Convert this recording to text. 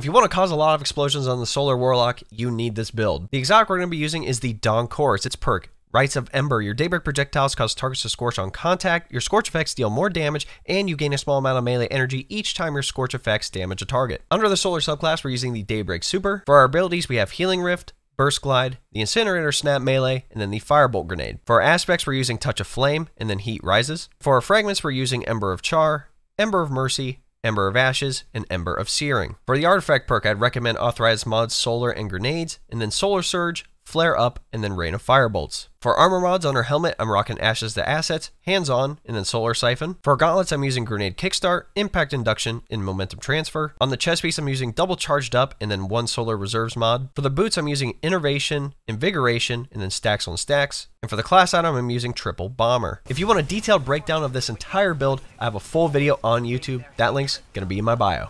If you want to cause a lot of explosions on the Solar Warlock, you need this build. The exotic we're going to be using is the Dawn Chorus. Its perk, Rites of Ember. Your Daybreak projectiles cause targets to scorch on contact, your Scorch effects deal more damage, and you gain a small amount of melee energy each time your Scorch effects damage a target. Under the Solar subclass, we're using the Daybreak Super. For our abilities, we have Healing Rift, Burst Glide, the Incinerator Snap melee, and then the Firebolt Grenade. For our aspects, we're using Touch of Flame, and then Heat Rises. For our fragments, we're using Ember of Char, Ember of Mercy, Ember of Ashes, and Ember of Searing. For the artifact perk, I'd recommend Authorized Mods, Solar, and Grenades, and then Solar Surge, Flare Up, and then Rain of Firebolts. For armor mods on her helmet, I'm rocking Ashes to Assets, Hands On, and then Solar Siphon. For gauntlets, I'm using Grenade Kickstart, Impact Induction, and Momentum Transfer. On the chest piece, I'm using Double Charged Up, and then one Solar Reserves mod. For the boots, I'm using Innervation, Invigoration, and then Stacks on Stacks. And for the class item, I'm using Triple Bomber. If you want a detailed breakdown of this entire build, I have a full video on YouTube. That link's gonna be in my bio.